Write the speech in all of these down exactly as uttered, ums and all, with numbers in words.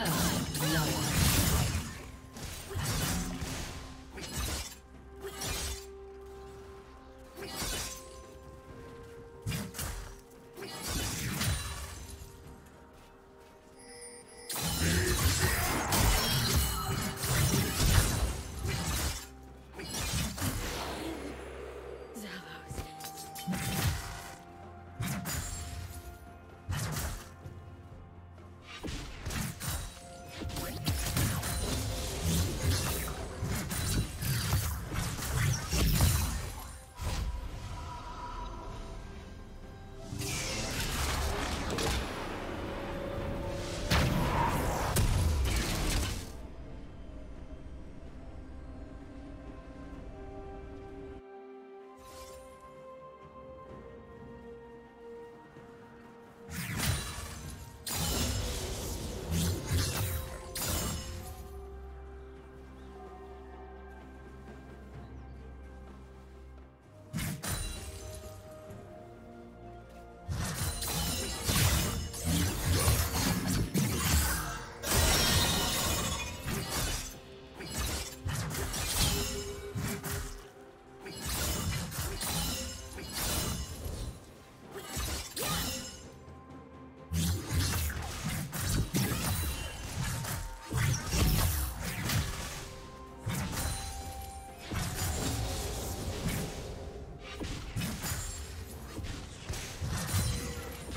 First love.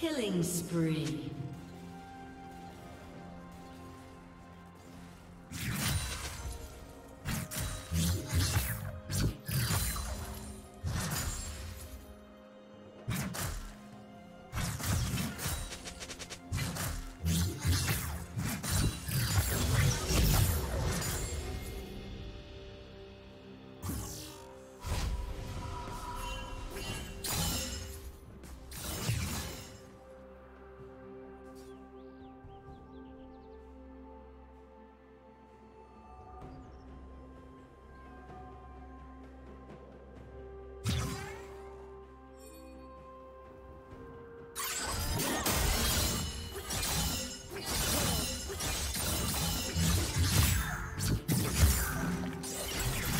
Killing spree.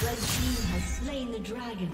Red team has slain the dragon.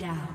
down.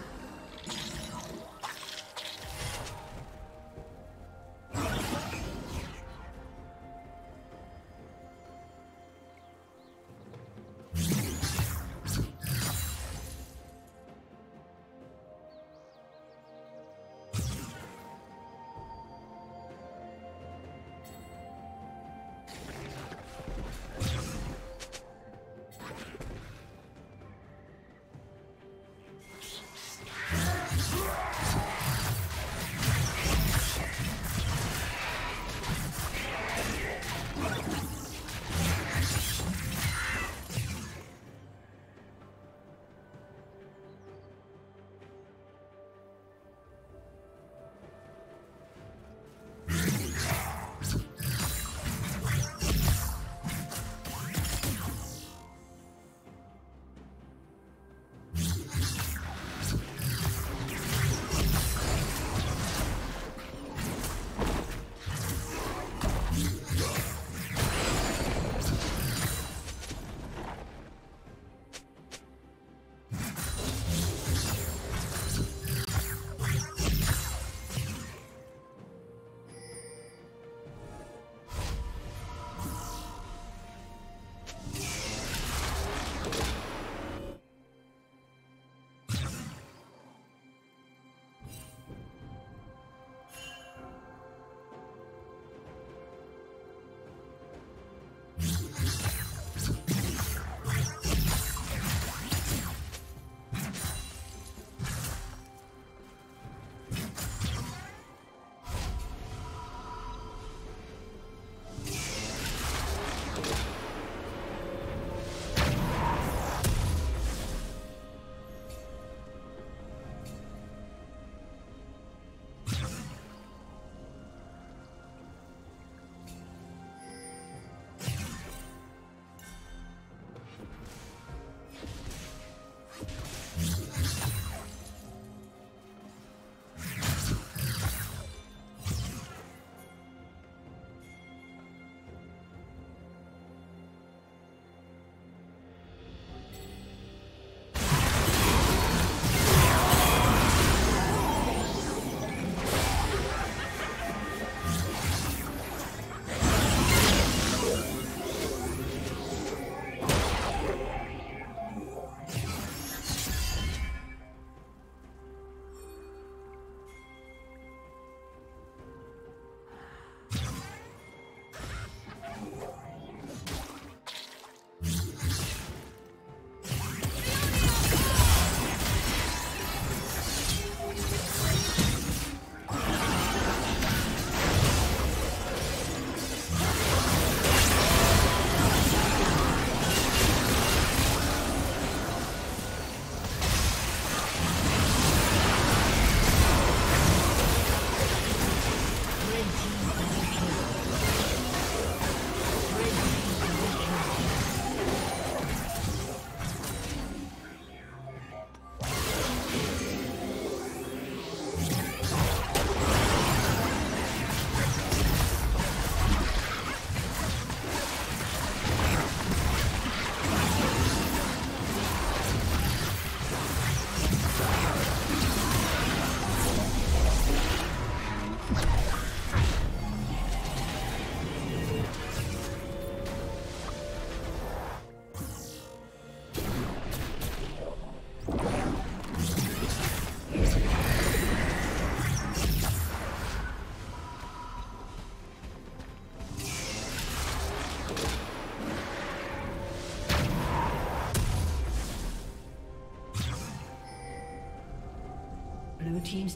Blue team's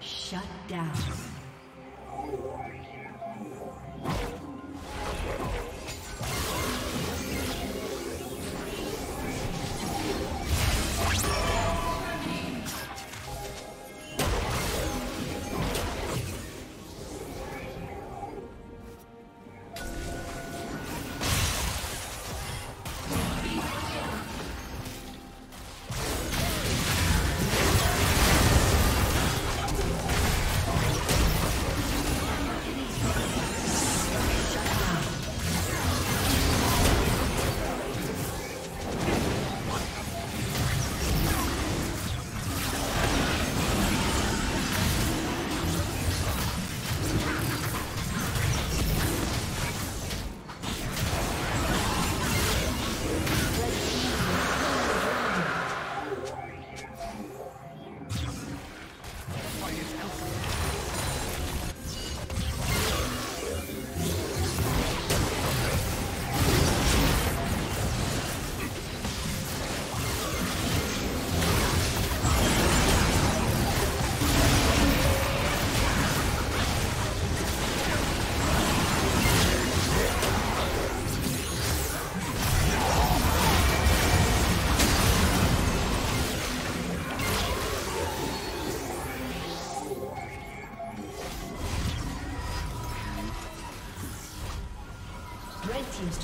Shut down. team's